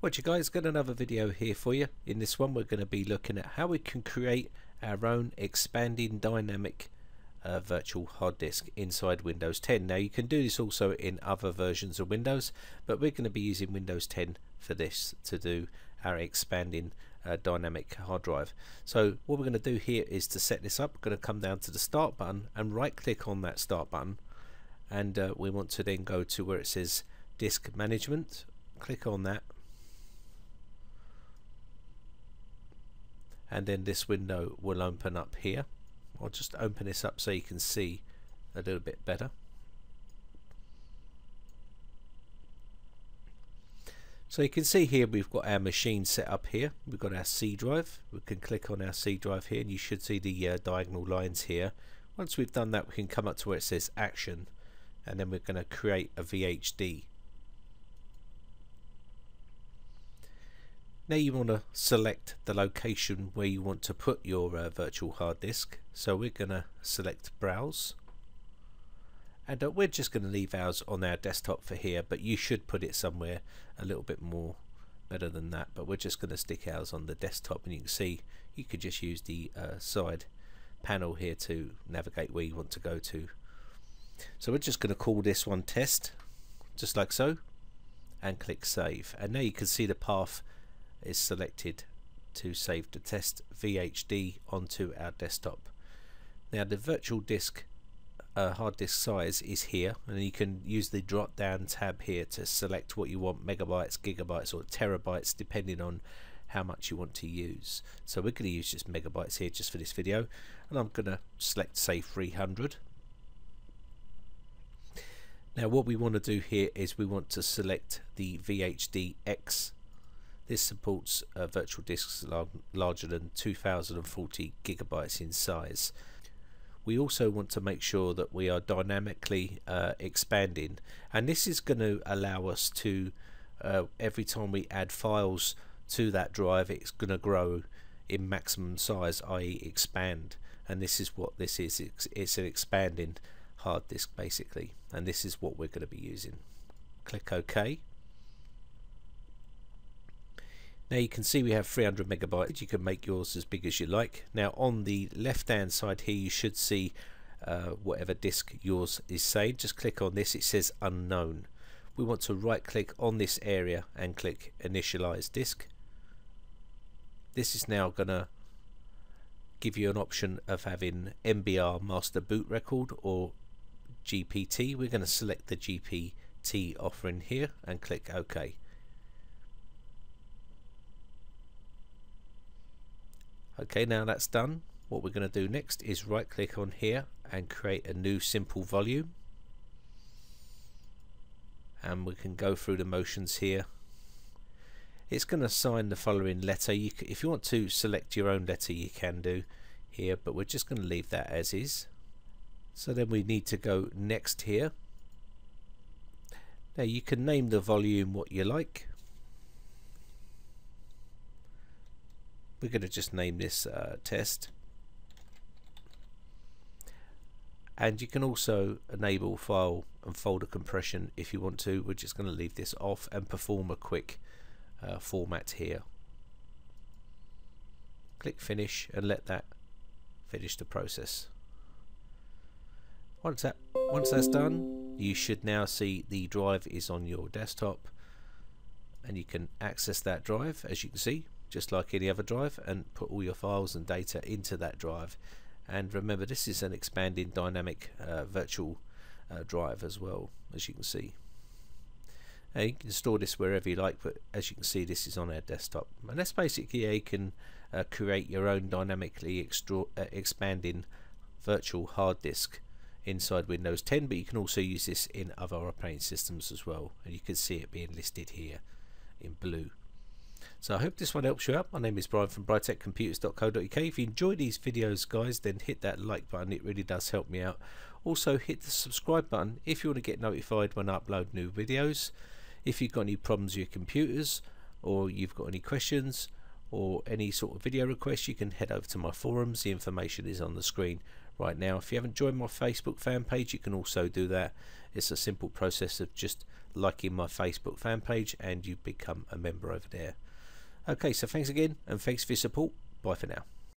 Well, you guys, got another video here for you. In this one we're going to be looking at how we can create our own expanding dynamic virtual hard disk inside Windows 10. Now you can do this also in other versions of Windows, but we're going to be using Windows 10 for this to do our expanding dynamic hard drive. So what we're going to do here is, to set this up, we're going to come down to the start button and right click on that start button, and we want to then go to where it says disk management, click on that, and then this window will open up here. I'll just open this up so you can see a little bit better. So you can see here we've got our machine set up here. We've got our C drive. We can click on our C drive here and you should see the diagonal lines here. Once we've done that, we can come up to where it says action, and then we're going to create a VHD. Now you want to select the location where you want to put your virtual hard disk. So we're going to select browse, and we're just going to leave ours on our desktop for here, but you should put it somewhere a little bit more better than that, but we're just going to stick ours on the desktop. And you can see you could just use the side panel here to navigate where you want to go to. So we're just going to call this one test, just like so, and click save, and now you can see the path is selected to save the test VHD onto our desktop. Now the virtual disk hard disk size is here, and you can use the drop down tab here to select what you want, megabytes, gigabytes or terabytes, depending on how much you want to use. So we're going to use just megabytes here just for this video, and I'm going to select say 300. Now what we want to do here is we want to select the VHDX. This supports virtual disks larger than 2040 gigabytes in size. We also want to make sure that we are dynamically expanding, and this is going to allow us to, every time we add files to that drive, it's going to grow in maximum size, i.e. expand, and this is what this is. It's an expanding hard disk basically, and this is what we're going to be using. Click OK. Now you can see we have 300 megabytes. You can make yours as big as you like. Now on the left hand side here you should see whatever disk yours is saying. Just click on this, it says unknown. We want to right click on this area and click initialize disk. This is now going to give you an option of having MBR master boot record or GPT. We're going to select the GPT offering here and click OK. Okay, now that's done. What we're going to do next is right click on here and create a new simple volume, and we can go through the motions here. It's going to assign the following letter. If you want to select your own letter you can do here, but we're just going to leave that as is. So then we need to go next here. Now you can name the volume what you like. We're going to just name this test, and you can also enable file and folder compression if you want to. We're just going to leave this off and perform a quick format here. Click finish and let that finish the process. Once that's done, you should now see the drive is on your desktop, and you can access that drive, as you can see, just like any other drive, and put all your files and data into that drive. And remember, this is an expanding dynamic virtual drive as well, as you can see. And you can store this wherever you like, but as you can see this is on our desktop. And that's basically how you can create your own dynamically expanding virtual hard disk inside Windows 10, but you can also use this in other operating systems as well, and you can see it being listed here in blue. So I hope this one helps you out. My name is Brian from briteccomputers.co.uk. If you enjoy these videos, guys, then hit that like button. It really does help me out. Also hit the subscribe button if you want to get notified when I upload new videos. If you've got any problems with your computers, or you've got any questions or any sort of video requests, you can head over to my forums. The information is on the screen. right now. If you haven't joined my Facebook fan page, you can also do that. It's a simple process of just liking my Facebook fan page and you become a member over there. Okay, so thanks again and thanks for your support. Bye for now.